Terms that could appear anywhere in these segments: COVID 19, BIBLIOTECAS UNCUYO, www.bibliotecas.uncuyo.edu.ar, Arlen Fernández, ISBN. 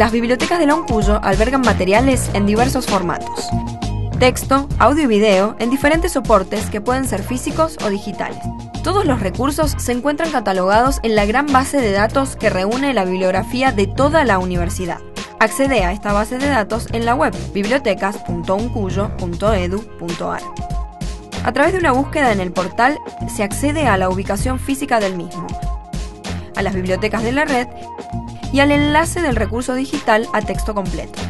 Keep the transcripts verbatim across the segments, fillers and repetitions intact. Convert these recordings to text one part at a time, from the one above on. Las bibliotecas de la Uncuyo albergan materiales en diversos formatos: texto, audio y video en diferentes soportes que pueden ser físicos o digitales. Todos los recursos se encuentran catalogados en la gran base de datos que reúne la bibliografía de toda la universidad. Accede a esta base de datos en la web bibliotecas punto uncuyo punto edu punto ar. A través de una búsqueda en el portal se accede a la ubicación física del mismo, a las bibliotecas de la red y al enlace del recurso digital a texto completo.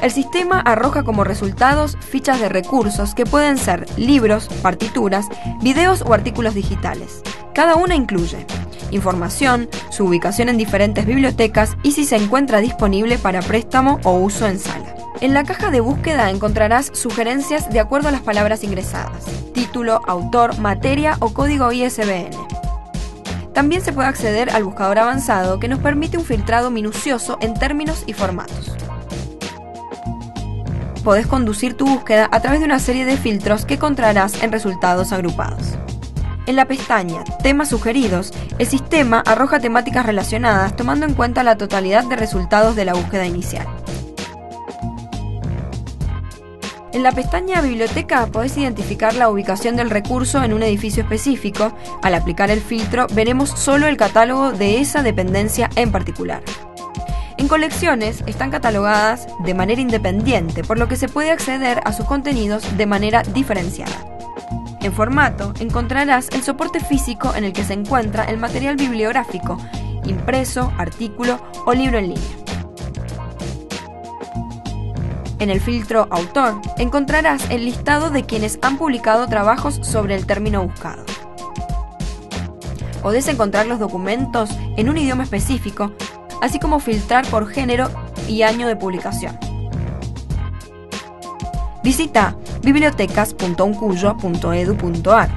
El sistema arroja como resultados fichas de recursos que pueden ser libros, partituras, videos o artículos digitales. Cada una incluye información, su ubicación en diferentes bibliotecas y si se encuentra disponible para préstamo o uso en sala. En la caja de búsqueda encontrarás sugerencias de acuerdo a las palabras ingresadas: título, autor, materia o código I S B N. También se puede acceder al buscador avanzado, que nos permite un filtrado minucioso en términos y formatos. Podés conducir tu búsqueda a través de una serie de filtros que encontrarás en resultados agrupados. En la pestaña Temas sugeridos, el sistema arroja temáticas relacionadas tomando en cuenta la totalidad de resultados de la búsqueda inicial. En la pestaña Biblioteca podés identificar la ubicación del recurso en un edificio específico. Al aplicar el filtro, veremos solo el catálogo de esa dependencia en particular. En Colecciones están catalogadas de manera independiente, por lo que se puede acceder a sus contenidos de manera diferenciada. En Formato encontrarás el soporte físico en el que se encuentra el material bibliográfico, impreso, artículo o libro en línea. En el filtro Autor encontrarás el listado de quienes han publicado trabajos sobre el término buscado. Podés encontrar los documentos en un idioma específico, así como filtrar por género y año de publicación. Visita bibliotecas punto uncuyo punto edu punto ar.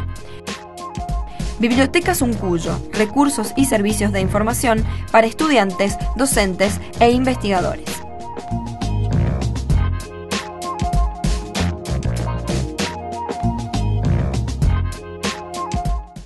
Bibliotecas Uncuyo, recursos y servicios de información para estudiantes, docentes e investigadores.